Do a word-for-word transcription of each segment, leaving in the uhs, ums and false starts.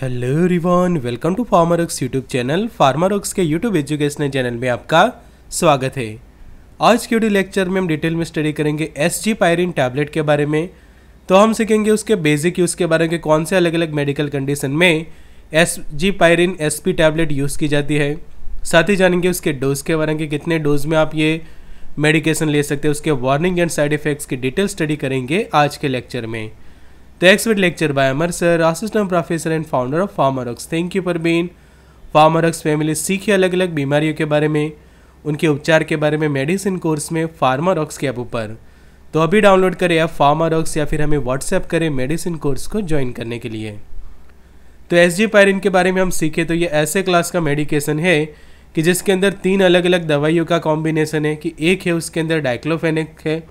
Hello everyone, welcome to Pharmarocks YouTube channel. Pharmarocks के YouTube educational channel में आपका स्वागत है। आज के वीडियो लेक्चर में हम डिटेल में स्टडी करेंगे एसजीपायरिन टैबलेट के बारे में। तो हम सीखेंगे उसके बेसिक यूज़ के बारे में, कौन से अलग अलग मेडिकल कंडीशन में एसजीपायरिन एसपी टैबलेट यूज़ की जाती है। साथ ही जानेंगे उसके डोज के बारे में, कितने डोज में आप ये मेडिकेशन ले सकते हैं, उसके वार्निंग एंड साइड इफेक्ट्स की डिटेल स्टडी करेंगे आज के लेक्चर में। The expert lecture by Amar sir, assistant professor and founder of Farmarex. Thank you for being Farmarex family। सीखिए अलग अलग बीमारियों के बारे में, उनके उपचार के बारे में, मेडिसिन कोर्स में फार्मारॉक्स के ऐप पर। तो अभी डाउनलोड करें आप फार्मारॉक्स या फिर हमें व्हाट्सएप करें मेडिसिन कोर्स को ज्वाइन करने के लिए। तो एसजीपायरिन के बारे में हम सीखे। तो ये ऐसे क्लास का मेडिकेशन है कि जिसके अंदर तीन अलग अलग दवाइयों का कॉम्बिनेसन है, कि एक है उसके अंदर डाइक्लोफेनेक है,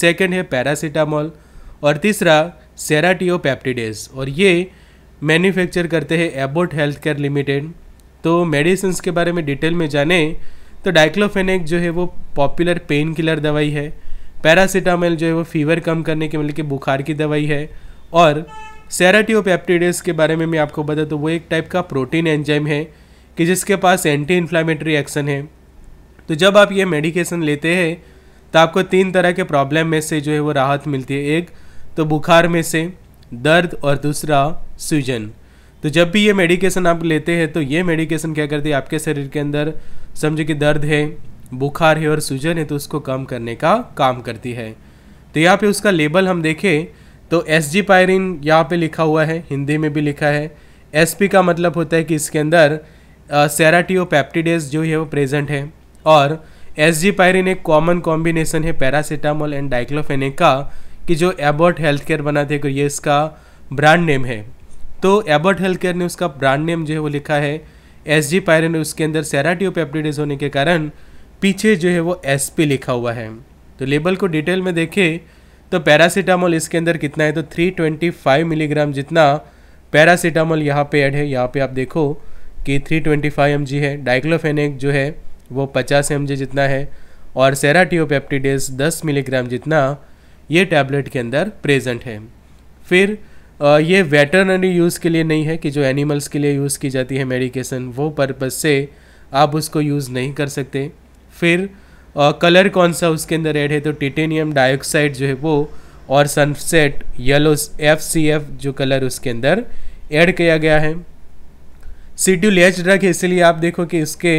सेकेंड है पैरासीटामोल और तीसरा सेराटियोपेप्टिडेज। और ये मैन्युफैक्चर करते हैं एबोट हेल्थ केयर लिमिटेड। तो मेडिसिन के बारे में डिटेल में जाने तो डाइक्लोफेनेक जो है वो पॉपुलर पेन किलर दवाई है, पैरासीटामोल जो है वो फीवर कम करने के मतलब कि बुखार की दवाई है, और सेराटियोपेप्टिडेज के बारे में मैं आपको बता तो वो एक टाइप का प्रोटीन एंजाइम है कि जिसके पास एंटी इन्फ्लामेटरी एक्शन है। तो जब आप ये मेडिकेशन लेते हैं तो आपको तीन तरह के प्रॉब्लम में से जो है वो राहत मिलती है, एक तो बुखार में से, दर्द और दूसरा सूजन। तो जब भी ये मेडिकेशन आप लेते हैं तो ये मेडिकेशन क्या करती है, आपके शरीर के अंदर समझो कि दर्द है, बुखार है और सूजन है तो उसको कम करने का काम करती है। तो यहाँ पे उसका लेबल हम देखें तो एसजीपायरिन यहाँ पे लिखा हुआ है, हिंदी में भी लिखा है। एसपी का मतलब होता है कि इसके अंदर सेराटियोपेप्टिडेज जो है वो प्रेजेंट है। और एसजीपायरिन एक कॉमन कॉम्बिनेशन है पैरासीटामोल एंड डाइक्लोफेनेक का, कि जो एबॉट हेल्थ केयर बनाते हैं, ये इसका ब्रांड नेम है। तो एबॉट हेल्थ केयर ने उसका ब्रांड नेम जो है वो लिखा है एसजीपायरिन, उसके अंदर सेराटियोपेप्टिडेज होने के कारण पीछे जो है वो एसपी लिखा हुआ है। तो लेबल को डिटेल में देखें तो पैरासीटामोल इसके अंदर कितना है, तो तीन सौ पच्चीस मिलीग्राम जितना पैरासीटामोल यहाँ पे ऐड है। यहाँ पे आप देखो कि तीन सौ पच्चीस एमजी है। डाइक्लोफेनेक जो है वो पचास एमजी जितना है और सेराटियोपेप्टिडेज दस मिलीग्राम जितना ये टैबलेट के अंदर प्रेजेंट है। फिर ये वेटरनरी यूज़ के लिए नहीं है, कि जो एनिमल्स के लिए यूज़ की जाती है मेडिकेशन वो पर्पस से आप उसको यूज़ नहीं कर सकते। फिर कलर कौन सा उसके अंदर ऐड है, तो टिटेनियम डाइऑक्साइड जो है वो और sunset yellow F C F जो कलर उसके अंदर ऐड किया गया है। शेड्यूल एच ड्रग है, इसलिए आप देखो कि इसके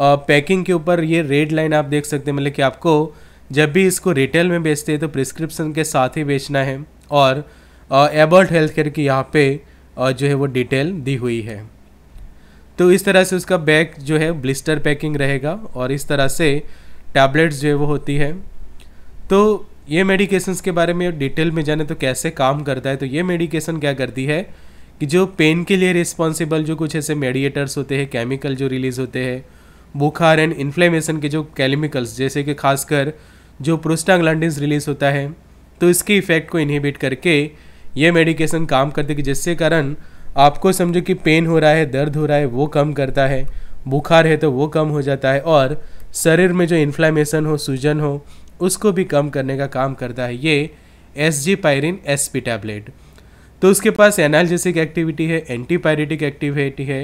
पैकिंग के ऊपर ये रेड लाइन आप देख सकते हैं, मतलब कि आपको जब भी इसको रिटेल में बेचते हैं तो प्रिस्क्रिप्शन के साथ ही बेचना है। और एबॉट हेल्थ केयर की यहाँ पे आ, जो है वो डिटेल दी हुई है। तो इस तरह से उसका बैग जो है ब्लिस्टर पैकिंग रहेगा और इस तरह से टैबलेट्स जो है वो होती है। तो ये मेडिकेशंस के बारे में डिटेल में जाने तो कैसे काम करता है, तो ये मेडिकेशन क्या करती है कि जो पेन के लिए रिस्पॉन्सिबल जो कुछ ऐसे मेडिएटर्स होते हैं, केमिकल जो रिलीज़ होते हैं, बुखार एंड इन्फ्लेमेशन के जो केमिकल्स, जैसे कि खासकर जो प्रोस्टाग्लैंडिन्स रिलीज होता है, तो इसके इफ़ेक्ट को इनहिबिट करके ये मेडिकेशन काम करते, कि जिससे कारण आपको समझो कि पेन हो रहा है, दर्द हो रहा है वो कम करता है, बुखार है तो वो कम हो जाता है, और शरीर में जो इन्फ्लामेशन हो, सूजन हो, उसको भी कम करने का काम करता है ये एसजीपायरिन एसपी टैबलेट। तो उसके पास एनाल्जेसिक एक्टिविटी है, एंटीपायरेटिक एक्टिविटी है,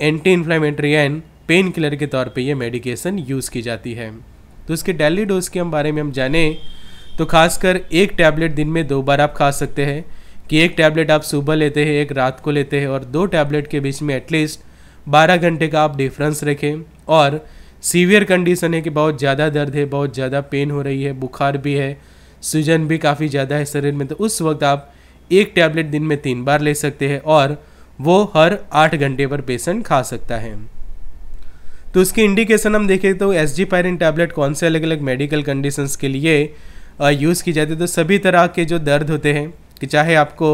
anti inflammatory and pain killer के तौर पे ये मेडिकेशन यूज़ की जाती है। तो उसके डेली डोज के हम बारे में हम जाने तो खासकर एक टैबलेट दिन में दो बार आप खा सकते हैं, कि एक टैबलेट आप सुबह लेते हैं, एक रात को लेते हैं, और दो टैबलेट के बीच में एटलीस्ट बारह घंटे का आप डिफरेंस रखें। और सीवियर कंडीशन है कि बहुत ज़्यादा दर्द है, बहुत ज़्यादा पेन हो रही है, बुखार भी है, सूजन भी काफ़ी ज़्यादा है शरीर में, तो उस वक्त आप एक टैबलेट दिन में तीन बार ले सकते हैं और वो हर आठ घंटे पर पेशेंट खा सकता है। तो उसकी इंडिकेशन हम देखें तो एसजीपायरिन टैबलेट कौन से अलग अलग मेडिकल कंडीशंस के लिए यूज़ की जाती है, तो सभी तरह के जो दर्द होते हैं, कि चाहे आपको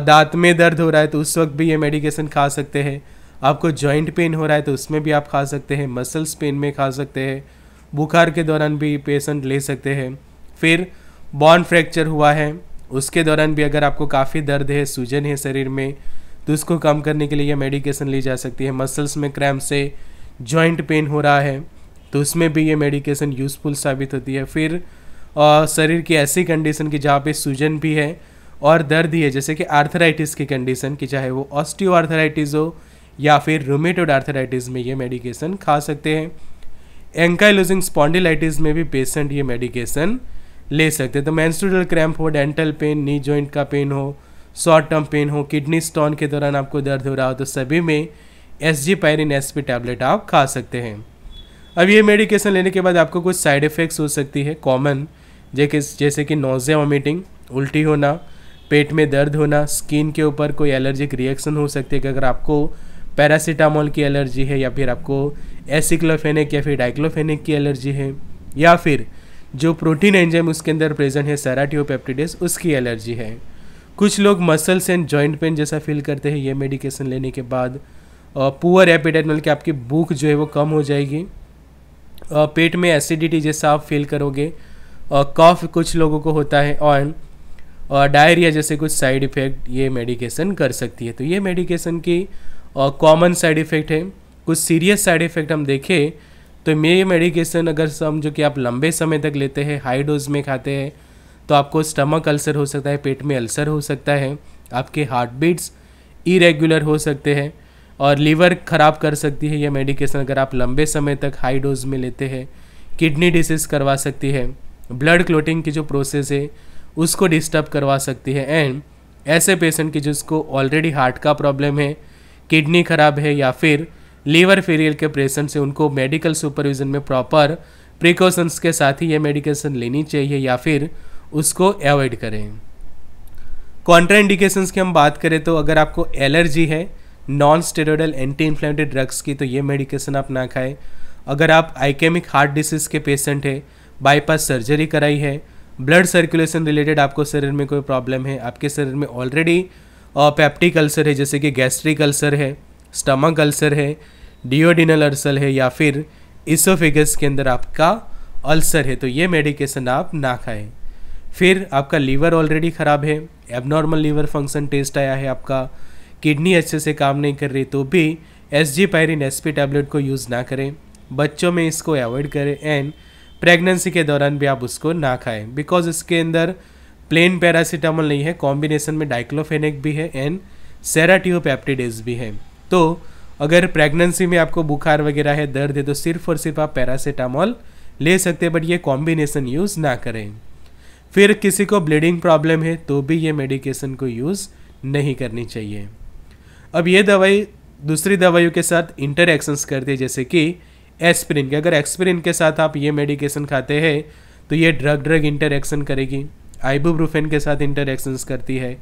दांत में दर्द हो रहा है तो उस वक्त भी ये मेडिकेशन खा सकते हैं, आपको जॉइंट पेन हो रहा है तो उसमें भी आप खा सकते हैं, मसल्स पेन में खा सकते हैं, बुखार के दौरान भी पेशेंट ले सकते हैं। फिर बोन फ्रैक्चर हुआ है उसके दौरान भी अगर आपको काफ़ी दर्द है, सूजन है शरीर में, तो उसको कम करने के लिए यह मेडिकेशन ली जा सकती है। मसल्स में क्रैम्प से जॉइंट पेन हो रहा है तो उसमें भी ये मेडिकेशन यूज़फुल साबित होती है। फिर शरीर की ऐसी कंडीशन की जहाँ पे सूजन भी है और दर्द ही है, जैसे कि आर्थराइटिस की कंडीशन की, चाहे वो ऑस्टियोआर्थराइटिस हो या फिर रूमेटोइड आर्थराइटिस में ये मेडिकेशन खा सकते हैं। एंकाइलोजिंग स्पॉन्डिलाइटिस में भी पेशेंट ये मेडिकेशन ले सकते हैं। तो मेंस्ट्रुअल क्रैम्प हो, डेंटल पेन, नी जॉइंट का पेन हो, शॉर्ट टर्म पेन हो, किडनी स्टोन के दौरान आपको दर्द हो रहा हो, तो सभी में एसजीपायरिन एसपी टैबलेट आप खा सकते हैं। अब ये मेडिकेशन लेने के बाद आपको कुछ साइड इफ़ेक्ट्स हो सकती है कॉमन, जैसे कि नोज़िया, वॉमिटिंग, उल्टी होना, पेट में दर्द होना, स्किन के ऊपर कोई एलर्जिक रिएक्शन हो सकती है कि अगर आपको पैरासीटामोल की एलर्जी है या फिर आपको एसिक्लोफेनिक या फिर डाइक्लोफेनिक की एलर्जी है, या फिर जो प्रोटीन एंजाइम उसके अंदर प्रेजेंट है सेराटियोपेप्टिडेज उसकी एलर्जी है। कुछ लोग मसल्स एंड जॉइंट पेन जैसा फील करते हैं ये मेडिकेशन लेने के बाद। पुअर एपेटाइट मतलब कि आपकी भूख जो है वो कम हो जाएगी। uh, पेट में एसिडिटी जैसा आप फील करोगे। कफ uh, कुछ लोगों को होता है और डायरिया uh, जैसे कुछ साइड इफ़ेक्ट ये मेडिकेशन कर सकती है। तो ये मेडिकेशन की कॉमन साइड इफ़ेक्ट है। कुछ सीरियस साइड इफ़ेक्ट हम देखें तो ये मेडिकेशन अगर समझो कि आप लंबे समय तक लेते हैं, हाई डोज में खाते हैं, तो आपको स्टमक अल्सर हो सकता है, पेट में अल्सर हो सकता है, आपके हार्ट बीट्स इरेगुलर हो सकते हैं और लीवर ख़राब कर सकती है ये मेडिकेशन अगर आप लंबे समय तक हाई डोज में लेते हैं। किडनी डिसीज़ करवा सकती है, ब्लड क्लोटिंग की जो प्रोसेस है उसको डिस्टर्ब करवा सकती है। एंड ऐसे पेशेंट की जिसको ऑलरेडी हार्ट का प्रॉब्लम है, किडनी ख़राब है या फिर लीवर फेलियर के पेशेंट से, उनको मेडिकल सुपरविज़न में प्रॉपर प्रिकॉशंस के साथ ही ये मेडिकेशन लेनी चाहिए या फिर उसको अवॉइड करें। कॉन्ट्राइंडिकेशंस की हम बात करें तो अगर आपको एलर्जी है non steroidal anti inflammatory drugs की तो ये मेडिकेशन आप ना खाएं। अगर आप आइकेमिक हार्ट डिसीज के पेशेंट है, बाईपास सर्जरी कराई है, ब्लड सर्कुलेशन रिलेटेड आपको शरीर में कोई प्रॉब्लम है, आपके शरीर में ऑलरेडी पेप्टिक अल्सर है जैसे कि गैस्ट्रिक अल्सर है, स्टमक अल्सर है, डियोडिनल अल्सर है या फिर इसोफेगस के अंदर आपका अल्सर है, तो ये मेडिकेशन आप ना खाएं। फिर आपका लीवर ऑलरेडी ख़राब है, एबनॉर्मल लीवर फंक्शन टेस्ट आया है, आपका किडनी अच्छे से काम नहीं कर रही, तो भी एसजीपायरिन एसपी टैबलेट को यूज़ ना करें। बच्चों में इसको अवॉइड करें एंड प्रेगनेंसी के दौरान भी आप उसको ना खाएं, बिकॉज इसके अंदर प्लेन पैरासीटामोल नहीं है, कॉम्बिनेशन में डाइक्लोफेनेक भी है एंड सेराटियोपेप्टिडेज भी है। तो अगर प्रेगनेंसी में आपको बुखार वगैरह है, दर्द है, तो सिर्फ और सिर्फ आप पैरासीटामोल ले सकते हैं, बट ये कॉम्बिनेशन यूज़ ना करें। फिर किसी को ब्लीडिंग प्रॉब्लम है तो भी ये मेडिकेशन को यूज़ नहीं करनी चाहिए। अब ये दवाई दूसरी दवाइयों के साथ इंटरएक्शंस करती है जैसे कि एस्पिरिन के, अगर एस्पिरिन के साथ आप ये मेडिकेशन खाते हैं तो ये ड्रग ड्रग इंटरएक्शन करेगी। आइबुप्रोफेन के साथ इंटरएक्शंस करती है।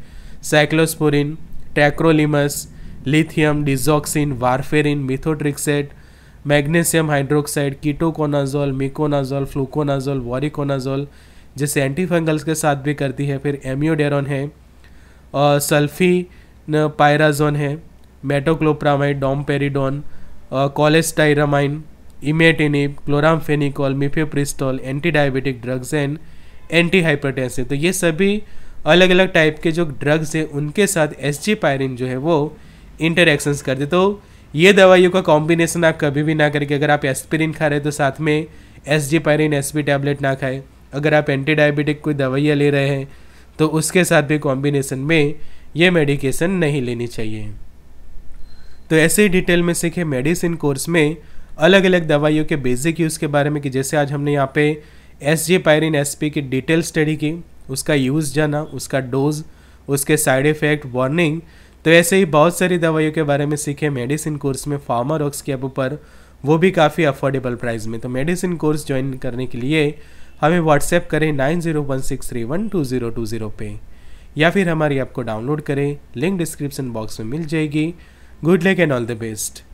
Cyclosporine, tacrolimus, lithium, digoxin, warfarin, methotrexate, magnesium hydroxide, ketoconazole, miconazole, fluconazole, voriconazole जैसे एंटीफंगल्स के साथ भी करती है। फिर एमियोडेरोन है, और सल्फीनाइराज़ोन है, metoclopramide, domperidone, cholestyramine, imatinib, chloramphenicol, mifepristone, anti diabetic drugs and anti hypertensive. तो ये सभी अलग अलग टाइप के जो ड्रग्स हैं उनके साथ एसजीपायरिन जो है वो इंटरैक्शंस कर दे। तो ये दवाइयों का कॉम्बिनेशन आप कभी भी ना करके अगर आप एस्पिरिन खा रहे हैं तो साथ में एसजीपायरिन एसपी टैबलेट ना खाएं। अगर आप एंटी डायबिटिक कोई दवाइयाँ ले रहे हैं तो उसके साथ भी कॉम्बिनेशन में ये मेडिकेशन नहीं लेनी चाहिए। तो ऐसे ही डिटेल में सीखे मेडिसिन कोर्स में अलग अलग दवाइयों के बेसिक यूज़ के बारे में, कि जैसे आज हमने यहाँ पे एसजीपायरिन एसपी की डिटेल स्टडी की, उसका यूज़ जाना, उसका डोज, उसके साइड इफ़ेक्ट, वार्निंग। तो ऐसे ही बहुत सारी दवाइयों के बारे में सीखे मेडिसिन कोर्स में फार्मारॉक्स के ऐप पर, वो भी काफ़ी अफोर्डेबल प्राइस में। तो मेडिसिन कोर्स ज्वाइन करने के लिए हमें व्हाट्सएप करें nine zero one six three one two zero two zero पे, या फिर हमारी ऐप को डाउनलोड करें, लिंक डिस्क्रिप्शन बॉक्स में मिल जाएगी। Good luck and all the best.